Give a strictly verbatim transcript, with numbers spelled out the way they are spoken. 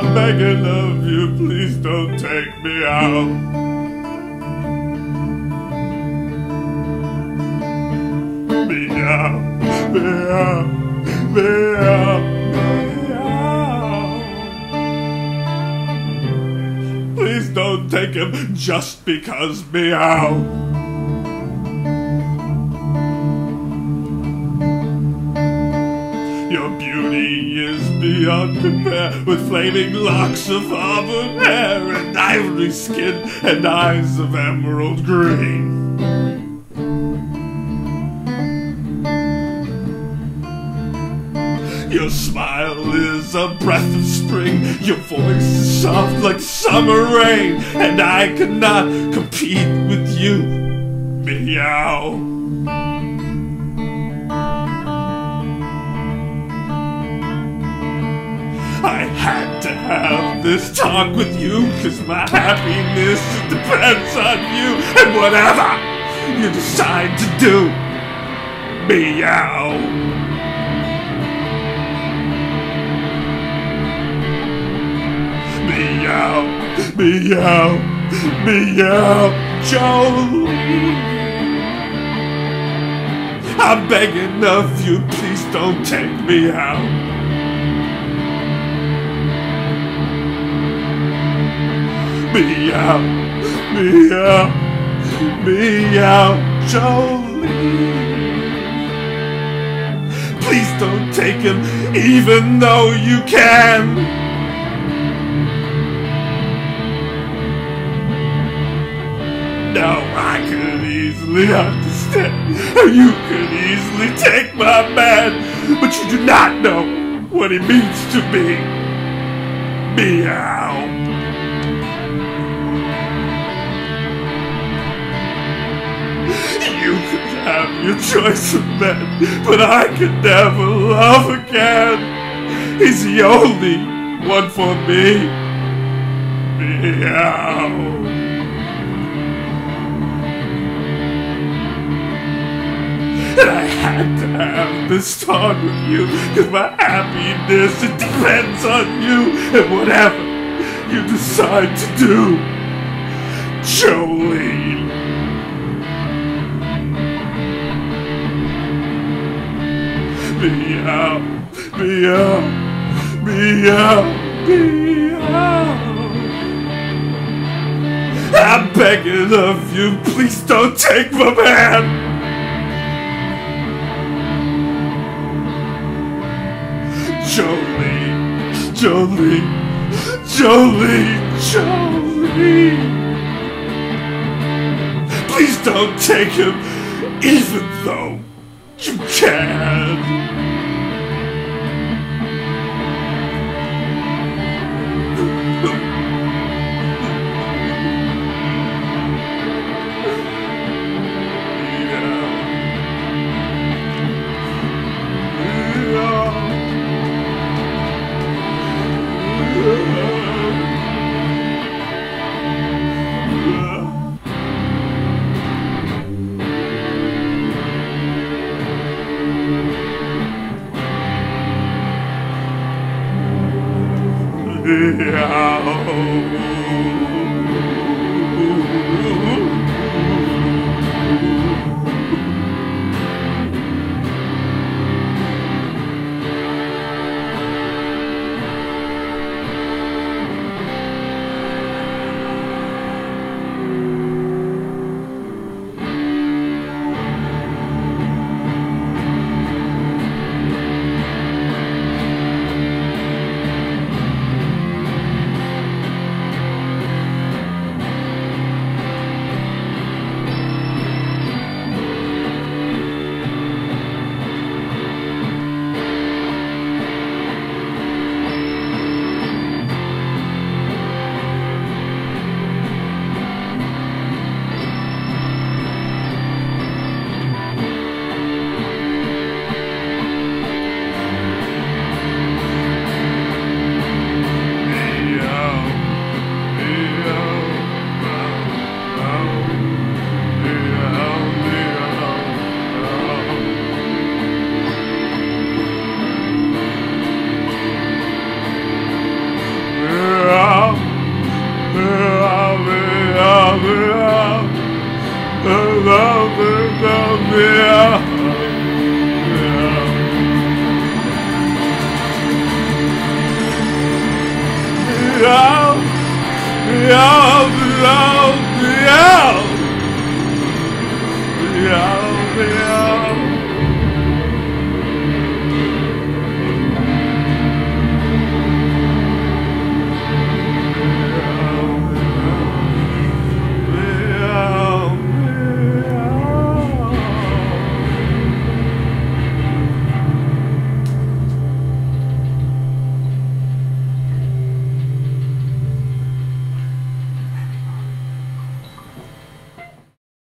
I'm begging of you, please don't take me out. Meow, meow, meow, meow. Please don't take him just because meow. Your beauty is beyond compare, with flaming locks of auburn hair and ivory skin and eyes of emerald green. Your smile is a breath of spring, your voice is soft like summer rain, and I cannot compete with you, meow. I had to have this talk with you, 'cause my happiness depends on you, and whatever you decide to do, meow. Meow, meow, meow, Jolene. I'm begging of you, please don't take me out. Meow, meow, meow, Jolene. Please don't take him, even though you can. Now I could easily understand how you could easily take my man, but you do not know what it means to me. Meow. You could have your choice of men, but I could never love again. He's the only one for me. Meow. And I had to have this talk with you, 'cause my happiness, it depends on you, and whatever you decide to do, Jolene. Meow, meow, meow, meow. I'm begging of you, please don't take my man. Jolene, Jolene, Jolene, Jolene. Please don't take him, even though you can. Meow, meow.